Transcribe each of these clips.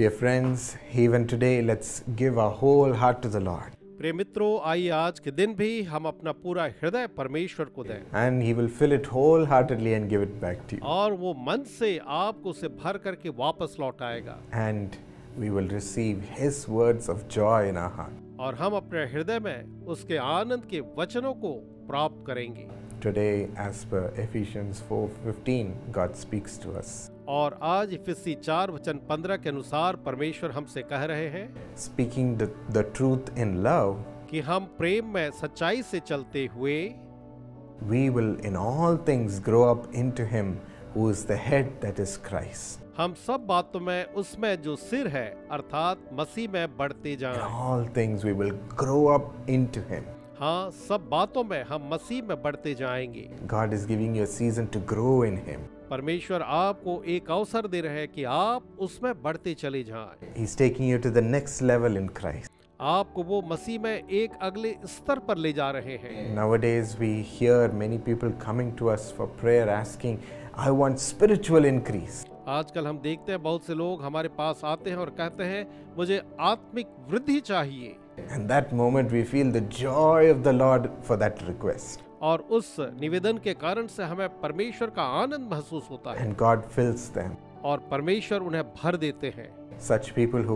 Dear friends, even today, let's give our whole heart to the Lord. प्रिय मित्रों, आइए आज के दिन भी हम अपना पूरा हृदय परमेश्वर को दें। And he will fill it wholeheartedly and give it back to you. और वो मन से आपको उसे भर करके वापस लौटाएगा। And we will receive his words of joy in our heart. और हम अपने हृदय में उसके आनंद के वचनों को प्राप्त करेंगे। Today, as per Ephesians 4:15, God speaks to us. और आज इफिसी 4:15 के अनुसार परमेश्वर हमसे कह रहे हैं, Speaking the truth in love, कि हम प्रेम में सच्चाई से चलते हुए, We will in all things grow up into him who is the head, that is Christ. हम सब बातों में उसमें जो सिर है अर्थात मसीह में बढ़ते जाएं। In all things we will grow up into him. हाँ, सब बातों में हम मसीह में बढ़ते जाएंगे। God is giving you a season to grow in him. परमेश्वर आपको एक अवसर दे रहे हैं कि आप उसमें बढ़ते चले जाएं। He's taking you to the next level in Christ. आपको वो मसीह में एक अगले स्तर पर ले जा रहे हैं। Nowadays we hear many people coming to us for prayer asking, I want spiritual increase. आजकल हम देखते हैं बहुत से लोग हमारे पास आते हैं और कहते हैं, मुझे आत्मिक वृद्धि चाहिए। And that moment we feel the joy of the Lord for that request. और उस निवेदन के कारण से हमें परमेश्वर का आनंद महसूस होता है। And God fills them. और परमेश्वर उन्हें भर देते हैं। Such people who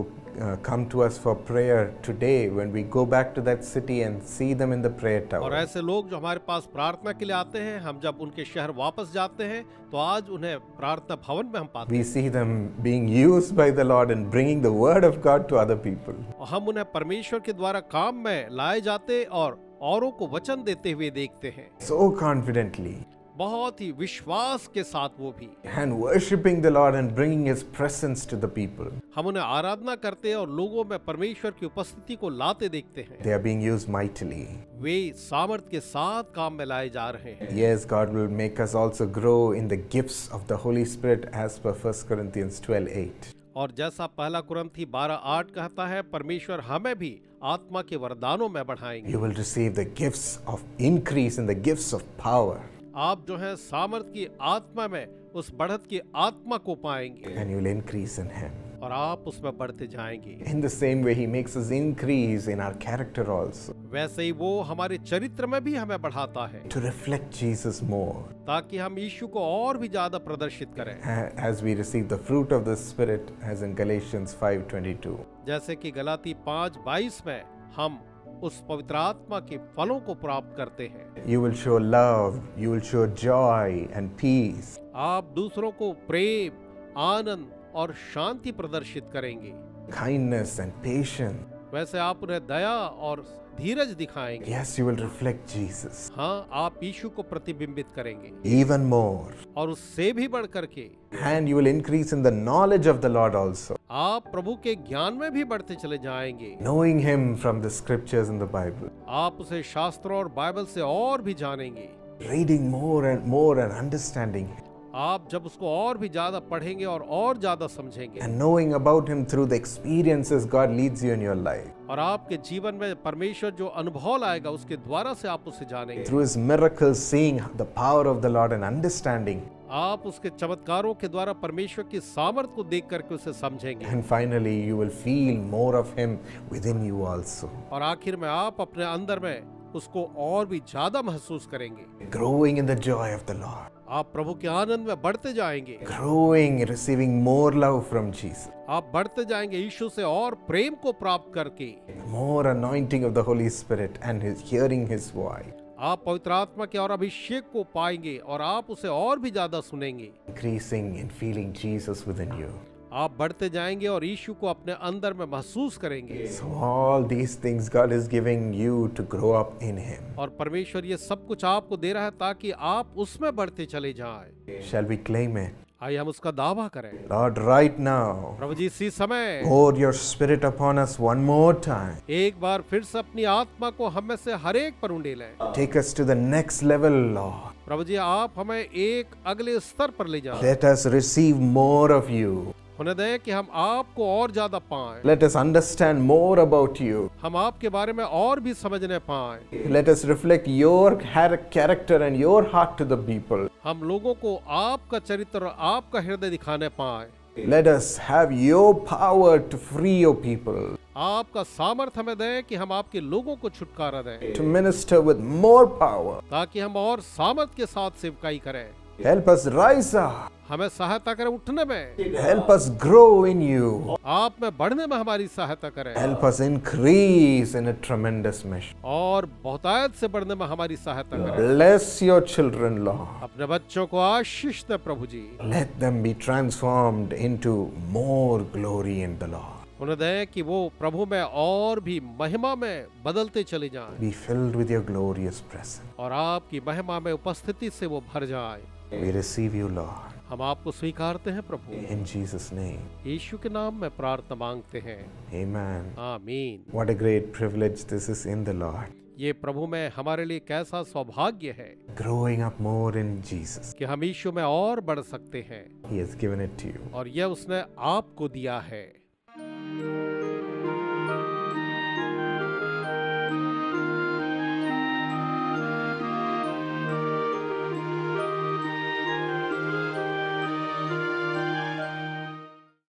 come to us for prayer today, when we go back to that city and see them in the prayer tower. और ऐसे लोग जो हमारे पास प्रार्थना के लिए आते हैं, हम जब उनके शहर वापस जाते हैं, तो आज उन्हें प्रार्थना भवन में हम पाते हैं। We see them being used by the Lord and bringing the word of God to other people. और हम उन्हें परमेश्वर के द्वारा काम में लाए जाते और औरों को वचन देते हुए देखते हैं। So confidently. बहुत ही विश्वास के साथ वो भी। And worshiping the Lord and bringing His presence to the people. हम उन्हें आराधना करते हैं और लोगों में परमेश्वर की उपस्थिति को लाते देखते हैं। They are being used mightily. वे सामर्थ के साथ काम में लाए जा रहे हैं। Yes, God will make us also grow in the gifts of the Holy Spirit as per 1 Corinthians 12:8. और जैसा 1 कुरिन्थी 12:8 कहता है, परमेश्वर हमें भी आत्मा के वरदानों में बढ़ाएंगे। You will receive the gifts of increase and the gifts of power. आप जो है सामर्थ की आत्मा में उस बढ़त की आत्मा को पाएंगे। And you will increase in him. और आप उसमें बढ़ते जाएंगे। In the same way he makes us increase in our character also. वैसे ही वो हमारे चरित्र में भी हमें बढ़ाता है। To reflect Jesus more. ताकि हम यीशु को और भी ज्यादा प्रदर्शित करें। As we receive the fruit of the Spirit, as in Galatians 5:22. जैसे कि गलाती 5:22 में हम उस पवित्र आत्मा के फलों को प्राप्त करते हैं। You will show love, you will show joy and peace. आप दूसरों को प्रेम, आनंद और शांति प्रदर्शित करेंगे। Kindness and patience. वैसे आप उन्हें दया और धीरज दिखाएंगे। Yes, you will reflect Jesus. हाँ, आप यीशु को प्रतिबिंबित करेंगे। Even more. और उससे भी बढ़ करके। And you will increase in the knowledge of the Lord also. आप प्रभु के ज्ञान में भी बढ़ते चले जाएंगे। Knowing Him from the scriptures in the Bible. आप उसे शास्त्रों और बाइबल से और भी जानेंगे। Reading more and understanding. आप जब उसको और भी ज्यादा पढ़ेंगे और ज्यादा समझेंगे। And knowing about him through the experiences God leads you in your life. और आपके जीवन में परमेश्वर जो अनुभव लाएगा उसके द्वारा से आप उसे जानेंगे। Through his miracles, seeing the power of the Lord and understanding. आप उसके चमत्कारों के द्वारा परमेश्वर की सामर्थ को देख करके उसे समझेंगे। And finally, you will feel more of him within you also. और आखिर में आप अपने अंदर में उसको और भी ज्यादा महसूस करेंगे। Growing in the joy of the Lord. आप प्रभु के आनंद में बढ़ते जाएंगे। Growing, receiving more love from Jesus. आप बढ़ते जाएंगे यीशु से और प्रेम को प्राप्त करके। More anointing of the Holy Spirit and hearing His voice. आप पवित्र आत्मा के और अभिषेक को पाएंगे और आप उसे और भी ज्यादा सुनेंगे। Increasing in feeling Jesus within you. आप बढ़ते जाएंगे और यीशु को अपने अंदर में महसूस करेंगे। So all these things God is giving you to grow up in Him. और परमेश्वर ये सब कुछ आपको दे रहा है ताकि आप उसमें बढ़ते चले जाएं। Shall we claim it? आइए हम उसका दावा करें। Lord, right now. प्रभु जी इसी समय। Pour your Spirit upon us one more time. एक बार फिर से अपनी आत्मा को हम में से हर एक पर उंडे लें। Take us to the next level, Lord. प्रभु जी आप हमें एक अगले स्तर पर ले जाएं। Let us receive more of you. होने दें कि हम आपको और ज्यादा पाएं। Let us understand more about you. हम आपके बारे में और भी समझने पाएं। Let us reflect your character and your heart to the people. हम लोगों को आपका चरित्र और आपका हृदय दिखाने पाएं। Let us have your power to free your people. आपका सामर्थ्य हमें दें कि हम आपके लोगों को छुटकारा दें. To minister with more power. ताकि हम और सामर्थ के साथ सेवकाई करें. Help us rise up. हमें सहायता करें उठने में. Help us grow in you. आप में बढ़ने में हमारी सहायता करें. Help us increase in a tremendous measure. और बहुतायत से बढ़ने में हमारी सहायता करें. Bless your children, Lord. अपने बच्चों को आशीष दें प्रभु जी. Let them be transformed into more glory in the Lord. उन्हें दें कि वो प्रभु में और भी महिमा में बदलते चले जाएं. Be filled with your glorious presence. और आपकी महिमा में उपस्थिति से वो भर जाएं. We receive you, Lord. हम आपको स्वीकारते हैं प्रभु. In Jesus' name. यीशु के नाम में प्रार्थना मांगते हैं. Amen. आमीन. What a great privilege this is in the Lord. ये प्रभु में हमारे लिए कैसा सौभाग्य है. Growing up more in Jesus. कि हम यीशु में और बढ़ सकते हैं. He has given it to you. और यह उसने आपको दिया है. Thank you.